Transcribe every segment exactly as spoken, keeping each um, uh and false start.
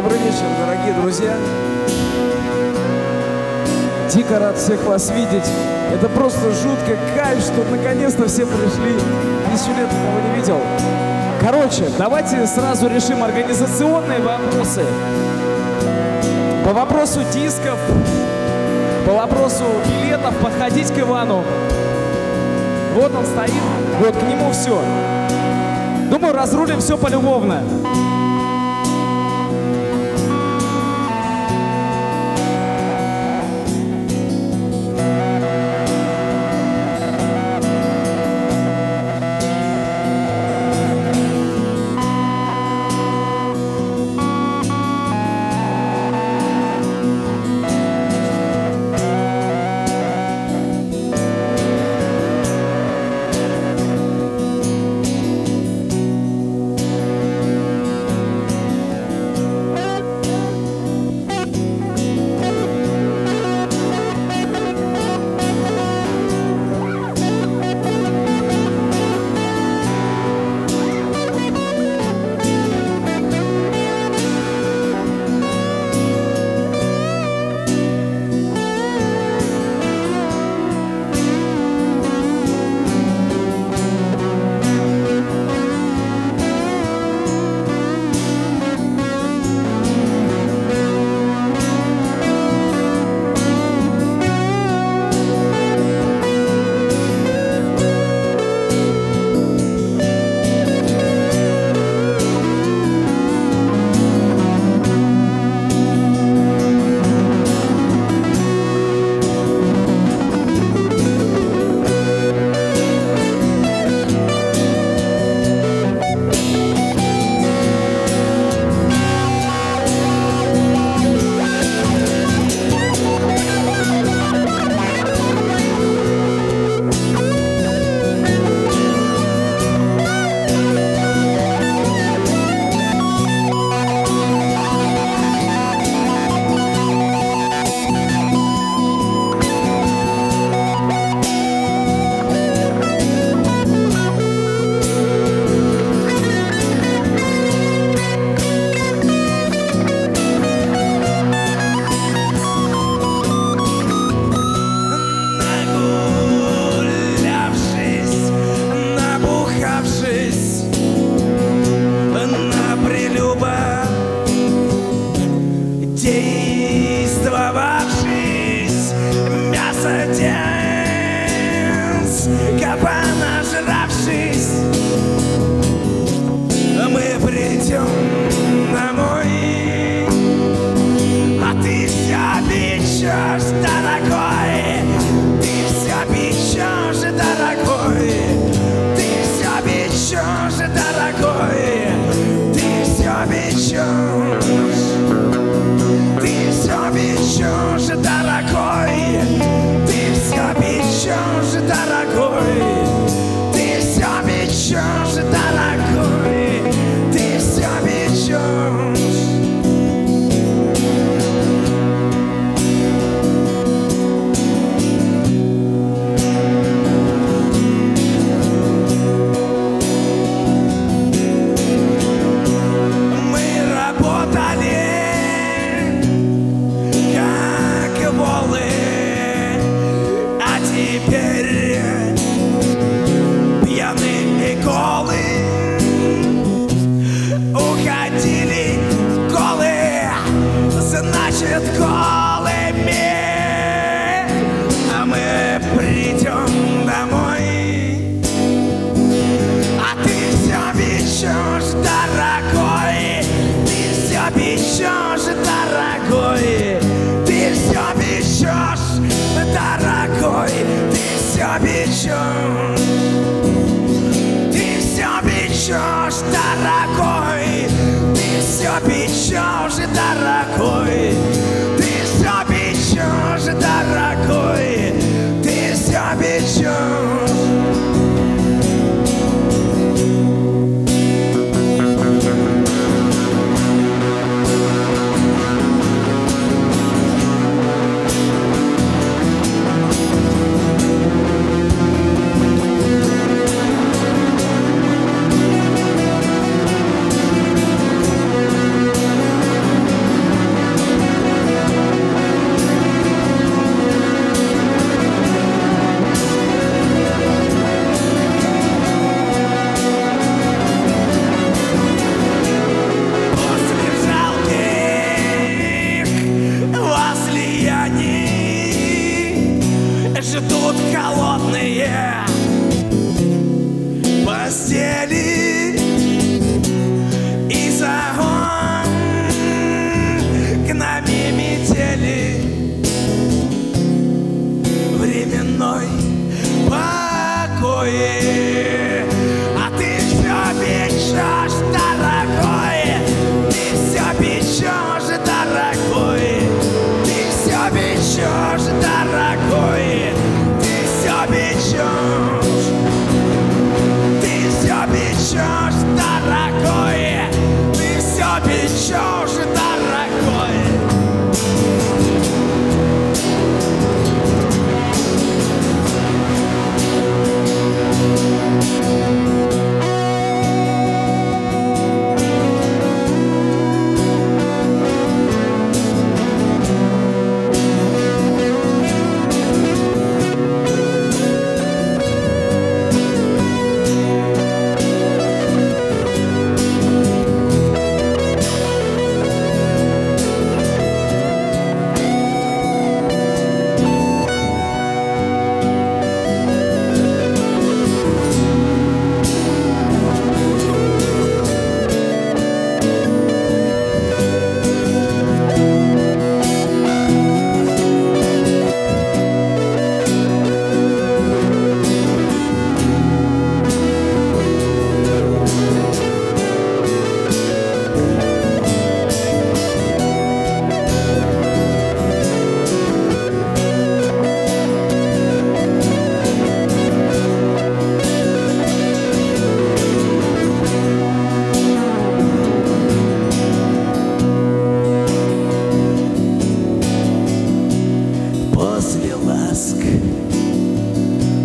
Добрый вечер, дорогие друзья. Дико рад всех вас видеть. Это просто жутко кайф, что наконец-то все пришли. Еще лет никого не видел. Короче, давайте сразу решим организационные вопросы. По вопросу дисков, по вопросу билетов подходить к Ивану. Вот он стоит, вот к нему все. Думаю, разрулим все полюбовно. Дорогой, ты все печешь, дорогой, ты постели и загон к нами метели временной покое. А ты все печешь, дорогой, ты все печешь, дорогой, ты все печешь, дорогой, ты все печешь. Ты все печешь, дорогой, ты все печешь, дорогой.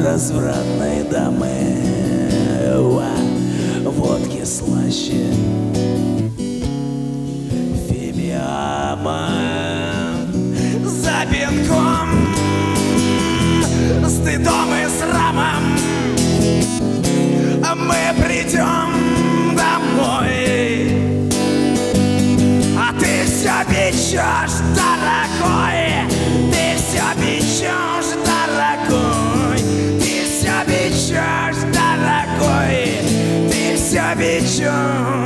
Развратные дамы, водки слаще фимиама. За пинком, стыдом и срамом мы придем домой. А ты все печешь, дорогой, ты все печешь, дорогой. Ты все печешь, дорогой, ты все печешь.